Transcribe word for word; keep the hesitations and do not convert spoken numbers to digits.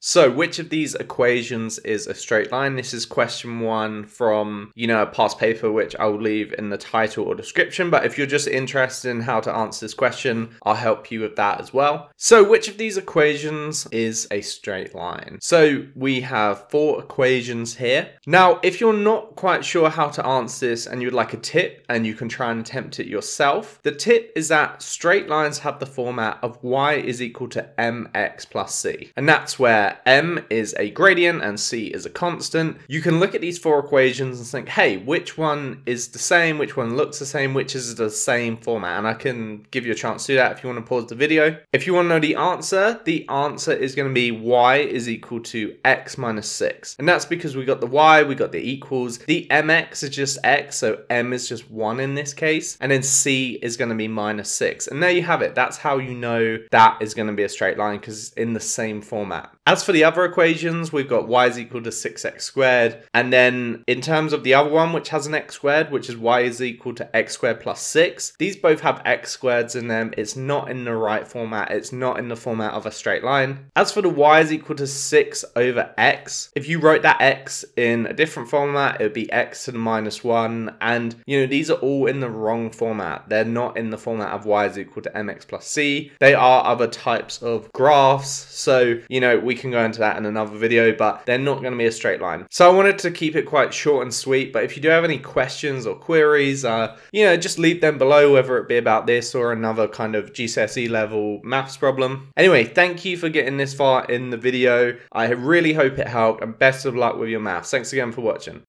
So which of these equations is a straight line? This is question one from, you know, a past paper, which I will leave in the title or description. But if you're just interested in how to answer this question, I'll help you with that as well. So which of these equations is a straight line? So we have four equations here. Now, if you're not quite sure how to answer this and you'd like a tip and you can try and attempt it yourself, the tip is that straight lines have the format of y is equal to mx plus c. And that's where m is a gradient and c is a constant. You can look at these four equations and think, hey, which one is the same, which one looks the same, which is the same format? And I can give you a chance to do that if you want to pause the video. If you want to know the answer, the answer is going to be y is equal to x minus six. And that's because we got the y, we got the equals, the mx is just x, so m is just one in this case, and then c is going to be minus six. And there you have it. That's how you know that is going to be a straight line, because it's in the same format. As As for the other equations, we've got y is equal to six x squared. And then in terms of the other one, which has an x squared, which is y is equal to x squared plus six. These both have x squareds in them. It's not in the right format. It's not in the format of a straight line. As for the y is equal to six over x, if you wrote that x in a different format, it would be x to the minus one. And, you know, these are all in the wrong format. They're not in the format of y is equal to mx plus c. They are other types of graphs. So, you know, we can go into that in another video, but they're not going to be a straight line. So I wanted to keep it quite short and sweet, but if you do have any questions or queries, uh, you know, just leave them below, whether it be about this or another kind of G C S E level maths problem. Anyway, thank you for getting this far in the video. I really hope it helped, and best of luck with your maths. Thanks again for watching.